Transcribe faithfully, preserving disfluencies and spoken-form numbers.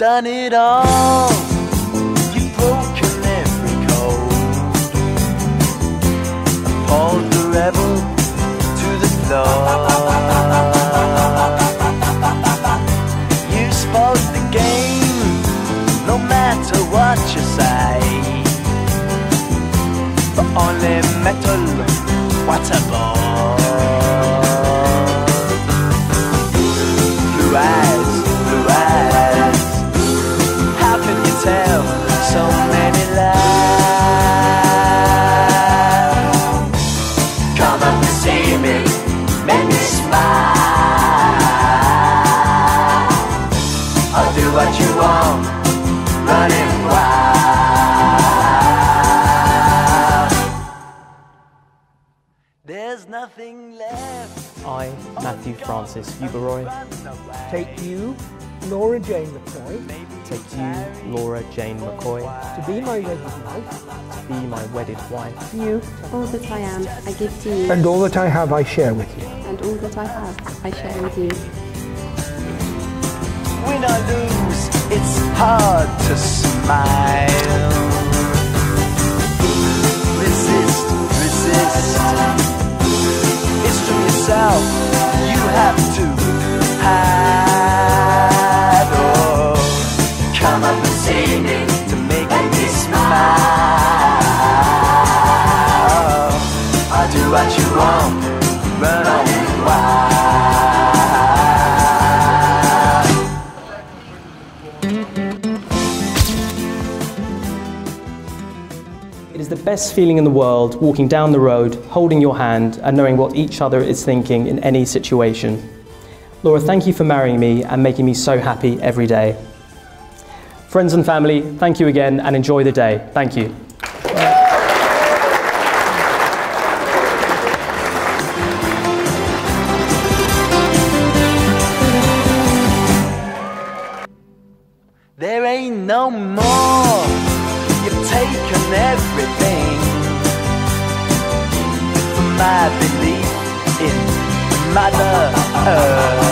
done it all. You've broken every code, appalled the rebel to the floor. You spoke the game, no matter what you say, but only metal, what a bore. Blue eyes, blue eyes, how can you tell so many lies? Come up and see me, make me smile. I'll do what you want, running wild. There's nothing left. I, Matthew Francis Huberoy, take you, Laura Jane McCoy, take you, Laura Jane McCoy, to be my wedded wife, to be my wedded wife, you, all that I am, I give to you, and all that I have, I share with you, and all that I have, I share with you. Win or lose, it's hard to smile. Resist, resist. Yourself, you have to hide. Oh, come up and see me to make me smile. Oh, I'll do what you want, run on wild. It is the best feeling in the world, walking down the road, holding your hand and knowing what each other is thinking in any situation. Laura, thank you for marrying me and making me so happy every day. Friends and family, thank you again and enjoy the day. Thank you. There ain't no more, you've taken everything. My belief in Mother Earth.